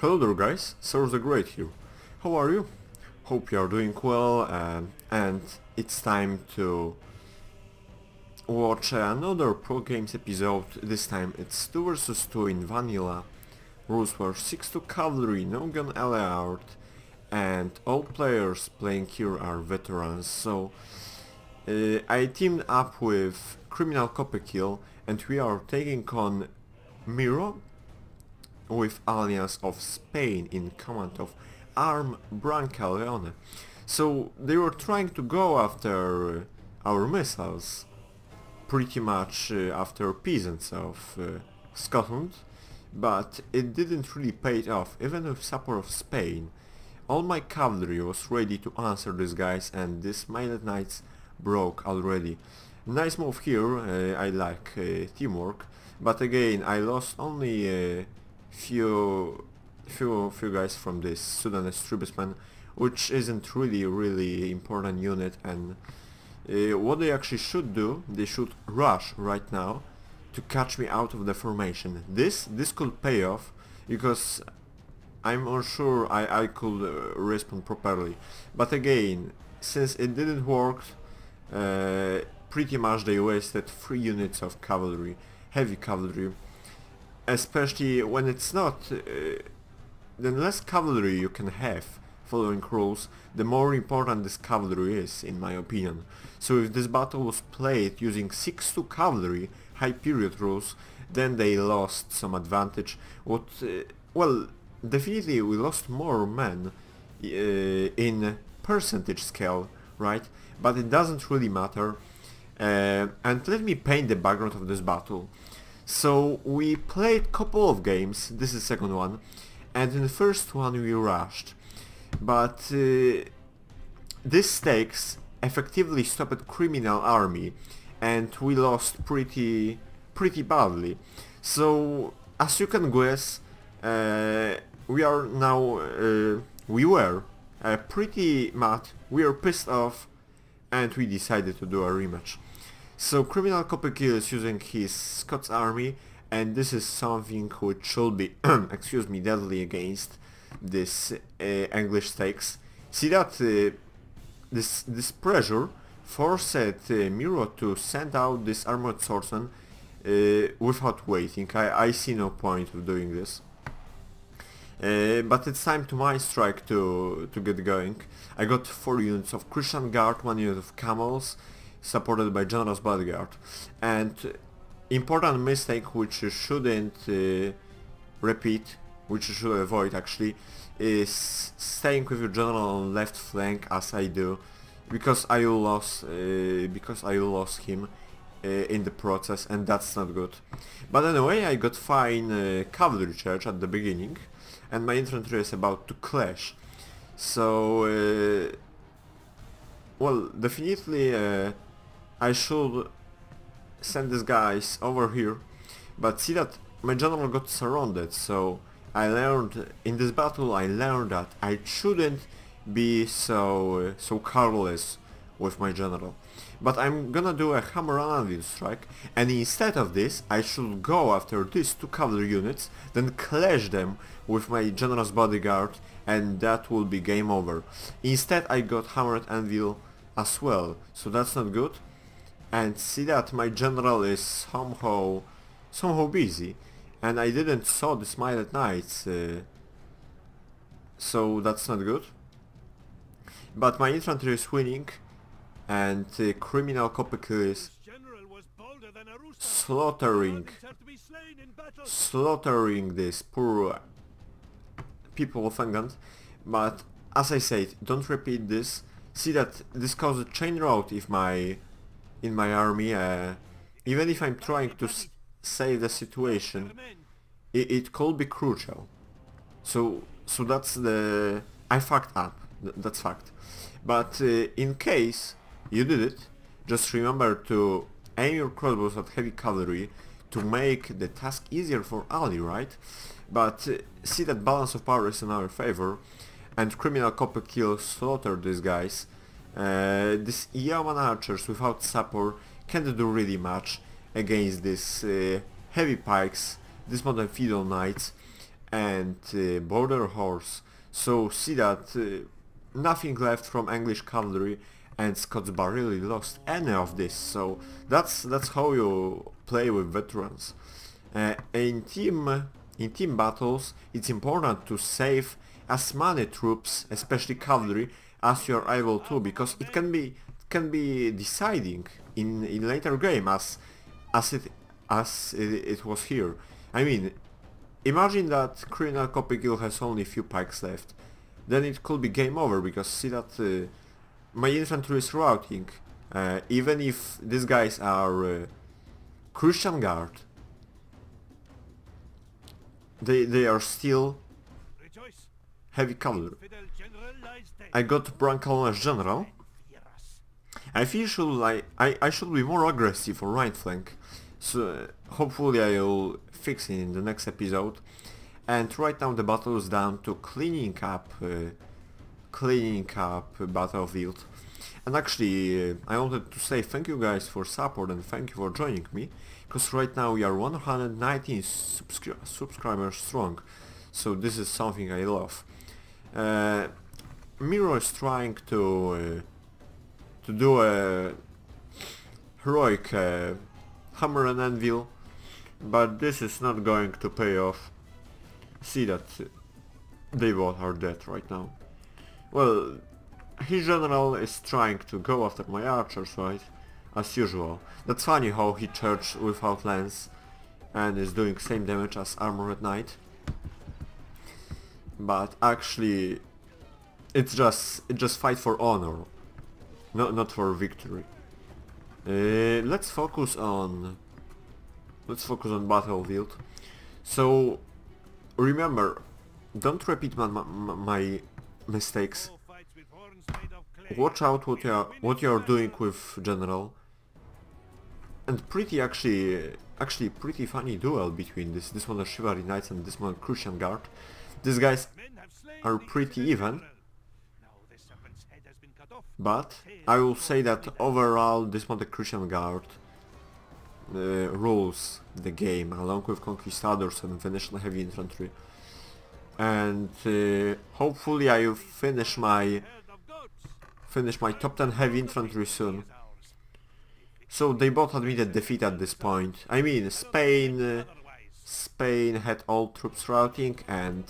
Hello there guys, Cyrus the Great here. How are you? Hope you are doing well, and it's time to watch another Pro Games episode. This time it's 2 vs 2 in vanilla. Rules were 6-2 cavalry, no gun allowed, and all players playing here are veterans, so I teamed up with Criminal Copykill and we are taking on Miro with Alliance of Spain in command of Arm Branca Leone. So they were trying to go after our missiles, pretty much after peasants of Scotland, but it didn't really pay off, even with support of Spain. All my cavalry was ready to answer these guys, and these Mailed Knights broke already. Nice move here, I like teamwork, but again I lost only few guys from this Sudanese tribesman, which isn't really important unit, and what they actually should do, they should rush right now to catch me out of the formation. This could pay off, because I'm unsure I could respond properly, but again, since it didn't work, pretty much they wasted 3 units of cavalry, heavy cavalry. Especially when it's not, the less cavalry you can have, following rules, the more important this cavalry is, in my opinion. So if this battle was played using 6-2 cavalry, high period rules, then they lost some advantage. What, well, definitely we lost more men in percentage scale, right? But it doesn't really matter. And let me paint the background of this battle. So we played couple of games, this is the second one, and in the first one we rushed, but this stakes effectively stopped criminal army and we lost pretty badly. So as you can guess, we were pretty mad, we are pissed off, and we decided to do a rematch. So Criminal Copykill is using his Scots army, and this is something which should be, excuse me, deadly against this English stakes. See that this pressure forced Miro to send out this armored swordsman without waiting. I see no point of doing this. But it's time to my strike to get going. I got 4 units of Christian Guard, 1 unit of camels, supported by General's Bodyguard, and important mistake which you shouldn't repeat, which you should avoid actually, is staying with your general on left flank as I do, because I lost him in the process, and that's not good. But anyway, I got fine cavalry charge at the beginning, and my infantry is about to clash, so well, definitely I should send these guys over here, but see that my general got surrounded, so I learned, in this battle I learned that I shouldn't be so careless with my general. But I'm gonna do a hammer anvil strike, and instead of this I should go after these 2 cavalry units, then clash them with my general's bodyguard, and that will be game over. Instead I got hammered anvil as well, so that's not good. And see that my general is somehow busy, and I didn't saw the Mailed Knights, so that's not good. But my infantry is winning, and Criminal Copykill is slaughtering these poor people of England. But as I said, don't repeat this. See that this caused a chain rout in my army. Even if I'm trying to save the situation, it could be crucial. So that's the, I fucked up. That's fact. But in case you did it, just remember to aim your crossbows at heavy cavalry to make the task easier for Ali, right? But see that balance of power is in our favor, and Criminal Copykill slaughtered these guys. These Yeoman archers without support can't do really much against these heavy pikes, these modern feudal knights, and border horse, so see that nothing left from English cavalry, and Scots barely lost any of this. So that's how you play with veterans. In team battles it's important to save as many troops, especially cavalry, as you're able to, because it can be deciding in later game, as it was here. I mean, imagine that Criminal Copykill has only a few pikes left, then it could be game over, because see that my infantry is routing, even if these guys are Christian Guard, they are still heavy cavalry. I got Branca Leone as general. I feel I should be more aggressive on right flank, so hopefully I'll fix it in the next episode. And right now the battle is down to cleaning up battlefield. And actually I wanted to say thank you guys for support and thank you for joining me, because right now we are 119 subscribers strong, so this is something I love. Miro is trying to do a heroic hammer and anvil, but this is not going to pay off. See that they both are dead right now. Well, his general is trying to go after my archers, right? As usual. That's funny how he charges without lance and is doing same damage as Armored Knight. But actually, it's just fight for honor, not for victory. Let's focus on battlefield. So remember, don't repeat my mistakes. Watch out what you are doing with general. And actually pretty funny duel between this one are Chivalry Knights and this one Christian Guard. These guys are pretty even, but I will say that overall this one the Christian Guard rules the game, along with Conquistadors and Venetian Heavy Infantry. And hopefully I will finish my top 10 heavy infantry soon. So they both admitted defeat at this point. I mean, Spain had all troops routing and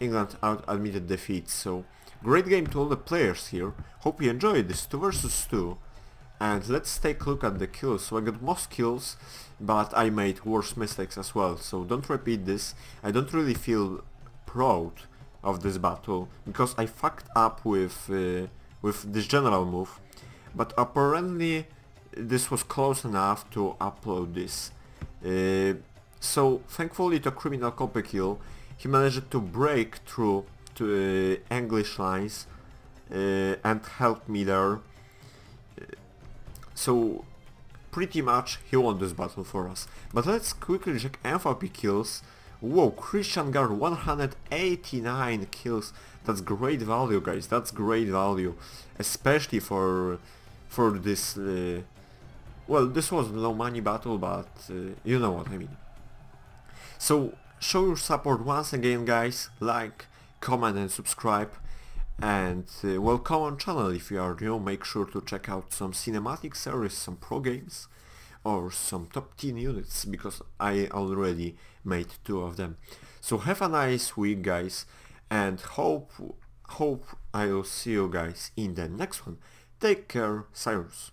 England admitted defeat, so great game to all the players here. Hope you enjoyed this 2 versus 2. And let's take a look at the kills. So I got most kills, but I made worse mistakes as well, so don't repeat this. I don't really feel proud of this battle, because I fucked up with this general move, but apparently this was close enough to upload this. So thankfully to Criminal Copykill, he managed to break through to English lines and help me there. So pretty much he won this battle for us. But let's quickly check MVP kills. Whoa, Christian Guard 189 kills. That's great value, guys. That's great value, especially for this. Well, this was low money battle, but you know what I mean. So show your support once again, guys. Like, comment, and subscribe. And welcome on channel. If you are new, make sure to check out some cinematic series, some pro games, or some top 10 units, because I already made 2 of them. So have a nice week, guys, and hope I'll see you guys in the next one. Take care. Cyrus.